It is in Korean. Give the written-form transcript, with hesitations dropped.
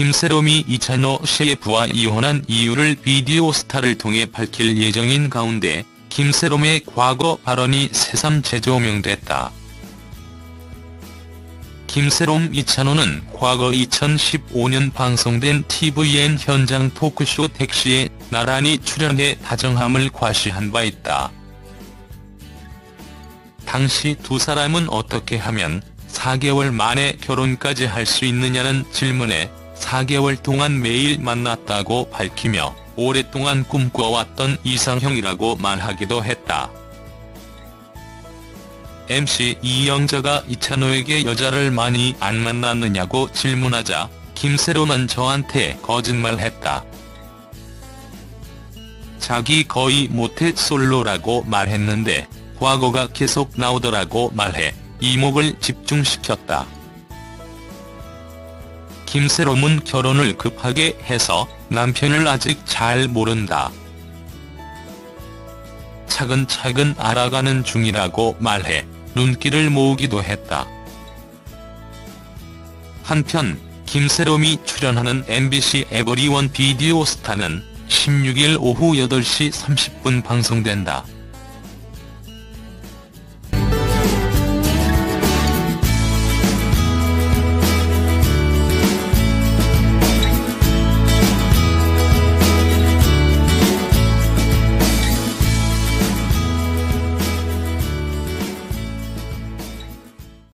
김새롬이 이찬오 셰프와 이혼한 이유를 비디오 스타를 통해 밝힐 예정인 가운데 김새롬의 과거 발언이 새삼 재조명됐다. 김새롬 이찬오는 과거 2015년 방송된 TVN 현장 토크쇼 택시에 나란히 출연해 다정함을 과시한 바 있다. 당시 두 사람은 어떻게 하면 4개월 만에 결혼까지 할 수 있느냐는 질문에 4개월 동안 매일 만났다고 밝히며 오랫동안 꿈꿔왔던 이상형이라고 말하기도 했다. MC 이영자가 이찬오에게 여자를 많이 안 만났느냐고 질문하자 김새롬은 저한테 거짓말했다. 자기 거의 모태솔로라고 말했는데 과거가 계속 나오더라고 말해 이목을 집중시켰다. 김새롬은 결혼을 급하게 해서 남편을 아직 잘 모른다. 차근차근 알아가는 중이라고 말해 눈길을 모으기도 했다. 한편 김새롬이 출연하는 MBC 에버리원 비디오 스타는 16일 오후 8시 30분 방송된다.